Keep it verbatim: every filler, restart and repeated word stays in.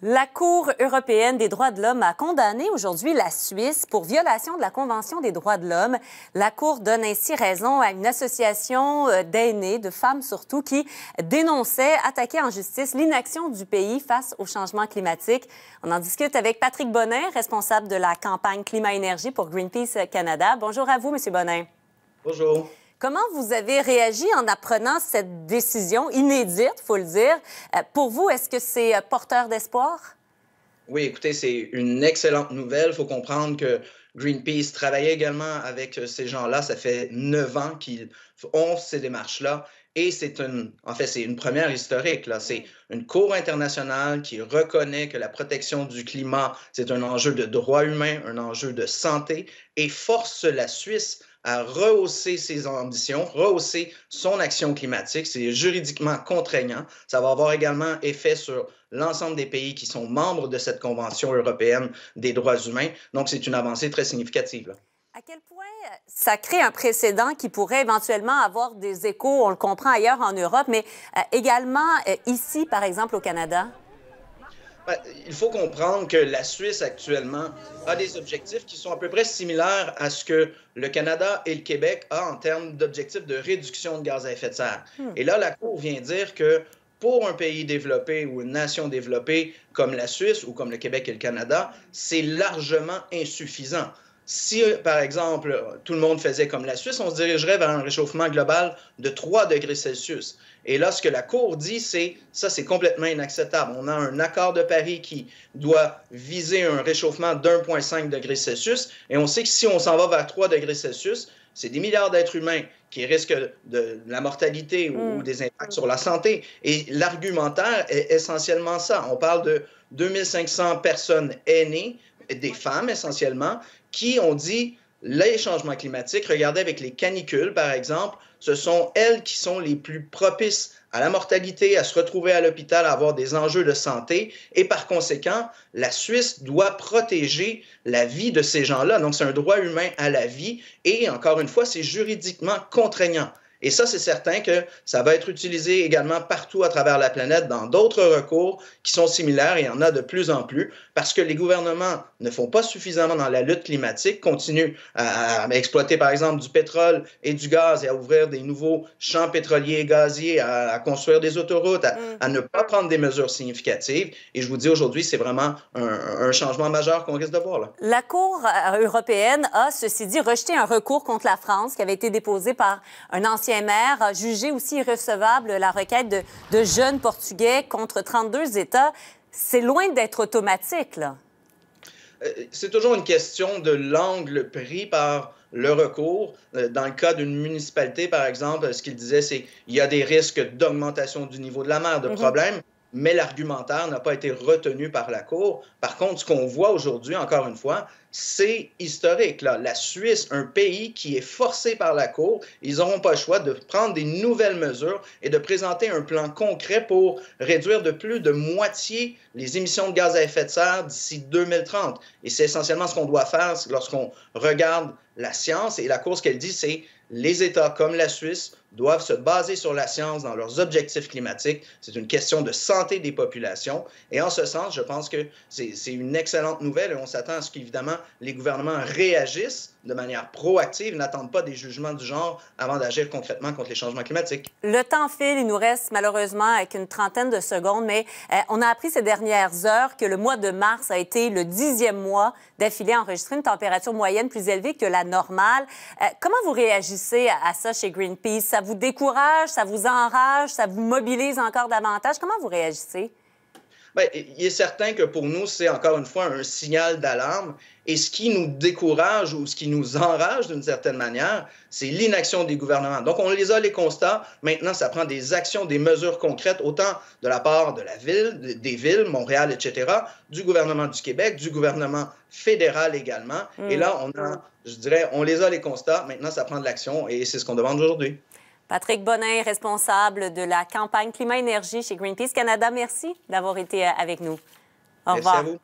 La Cour européenne des droits de l'homme a condamné aujourd'hui la Suisse pour violation de la Convention des droits de l'homme. La Cour donne ainsi raison à une association d'aînés, de femmes surtout, qui dénonçait, attaquait en justice l'inaction du pays face au changement climatique. On en discute avec Patrick Bonin, responsable de la campagne Climat-Énergie pour Greenpeace Canada. Bonjour à vous, M. Bonin. Bonjour. Comment vous avez réagi en apprenant cette décision inédite, il faut le dire? Pour vous, est-ce que c'est porteur d'espoir? Oui, écoutez, c'est une excellente nouvelle. Il faut comprendre que Greenpeace travaillait également avec ces gens-là. Ça fait neuf ans qu'ils ont ces démarches-là. Et c'est une, en fait, c'est une première historique. C'est une cour internationale qui reconnaît que la protection du climat, c'est un enjeu de droit humain, un enjeu de santé, et force la Suisse à rehausser ses ambitions, rehausser son action climatique. C'est juridiquement contraignant. Ça va avoir également effet sur l'ensemble des pays qui sont membres de cette Convention européenne des droits humains. Donc, c'est une avancée très significative. À quel point ça crée un précédent qui pourrait éventuellement avoir des échos, on le comprend ailleurs en Europe, mais également ici, par exemple, au Canada? Il faut comprendre que la Suisse, actuellement, a des objectifs qui sont à peu près similaires à ce que le Canada et le Québec ont en termes d'objectifs de réduction de gaz à effet de serre. Hmm. Et là, la Cour vient dire que pour un pays développé ou une nation développée comme la Suisse ou comme le Québec et le Canada, c'est largement insuffisant. Si, par exemple, tout le monde faisait comme la Suisse, on se dirigerait vers un réchauffement global de trois degrés Celsius. Et là, ce que la Cour dit, c'est ça, c'est complètement inacceptable. On a un accord de Paris qui doit viser un réchauffement d'un virgule cinq degré Celsius. Et on sait que si on s'en va vers trois degrés Celsius, c'est des milliards d'êtres humains qui risquent de la mortalité ou des impacts sur la santé. Et l'argumentaire est essentiellement ça. On parle de deux mille cinq cents personnes aînées, des femmes essentiellement, qui ont dit les changements climatiques, regardez avec les canicules par exemple, ce sont elles qui sont les plus propices à la mortalité, à se retrouver à l'hôpital, à avoir des enjeux de santé. Et par conséquent, la Suisse doit protéger la vie de ces gens-là. Donc, c'est un droit humain à la vie. Et encore une fois, c'est juridiquement contraignant. Et ça, c'est certain que ça va être utilisé également partout à travers la planète dans d'autres recours qui sont similaires, et il y en a de plus en plus, parce que les gouvernements ne font pas suffisamment dans la lutte climatique, continuent à, à exploiter par exemple du pétrole et du gaz et à ouvrir des nouveaux champs pétroliers et gaziers, à, à construire des autoroutes, à, à ne pas prendre des mesures significatives. Et je vous dis aujourd'hui, c'est vraiment un, un changement majeur qu'on risque de voir là. La Cour européenne a, ceci dit, rejeté un recours contre la France qui avait été déposé par un ancien maire a jugé aussi irrecevable la requête de, de jeunes Portugais contre trente-deux États. C'est loin d'être automatique, là. C'est toujours une question de l'angle pris par le recours. Dans le cas d'une municipalité, par exemple, ce qu'il disait, c'est qu'il y a des risques d'augmentation du niveau de la mer, de problèmes. Mm-hmm. Mais l'argumentaire n'a pas été retenu par la Cour. Par contre, ce qu'on voit aujourd'hui, encore une fois, c'est historique. Là. La Suisse, un pays qui est forcé par la Cour, ils n'auront pas le choix de prendre des nouvelles mesures et de présenter un plan concret pour réduire de plus de moitié les émissions de gaz à effet de serre d'ici deux mille trente. Et c'est essentiellement ce qu'on doit faire lorsqu'on regarde la science. Et la Cour, ce qu'elle dit, c'est les États comme la Suisse doivent se baser sur la science dans leurs objectifs climatiques. C'est une question de santé des populations. Et en ce sens, je pense que c'est une excellente nouvelle. Et on s'attend à ce qu'évidemment les gouvernements réagissent de manière proactive, n'attendent pas des jugements du genre avant d'agir concrètement contre les changements climatiques. Le temps file. Il nous reste malheureusement qu'une trentaine de secondes. Mais euh, on a appris ces dernières heures que le mois de mars a été le dixième mois d'affilée à enregistrer une température moyenne plus élevée que la normale. Euh, comment vous réagissez à ça chez Greenpeace? Ça vous décourage, ça vous enrage, ça vous mobilise encore davantage. Comment vous réagissez? Bien, il est certain que pour nous, c'est encore une fois un signal d'alarme. Et ce qui nous décourage ou ce qui nous enrage d'une certaine manière, c'est l'inaction des gouvernements. Donc, on les a, les constats. Maintenant, ça prend des actions, des mesures concrètes, autant de la part de la ville, des villes, Montréal, et cetera, du gouvernement du Québec, du gouvernement fédéral également. Mmh. Et là, on a, je dirais, on les a, les constats. Maintenant, ça prend de l'action et c'est ce qu'on demande aujourd'hui. Patrick Bonin, responsable de la campagne Climat-Énergie chez Greenpeace Canada, merci d'avoir été avec nous. Au revoir. Merci à vous.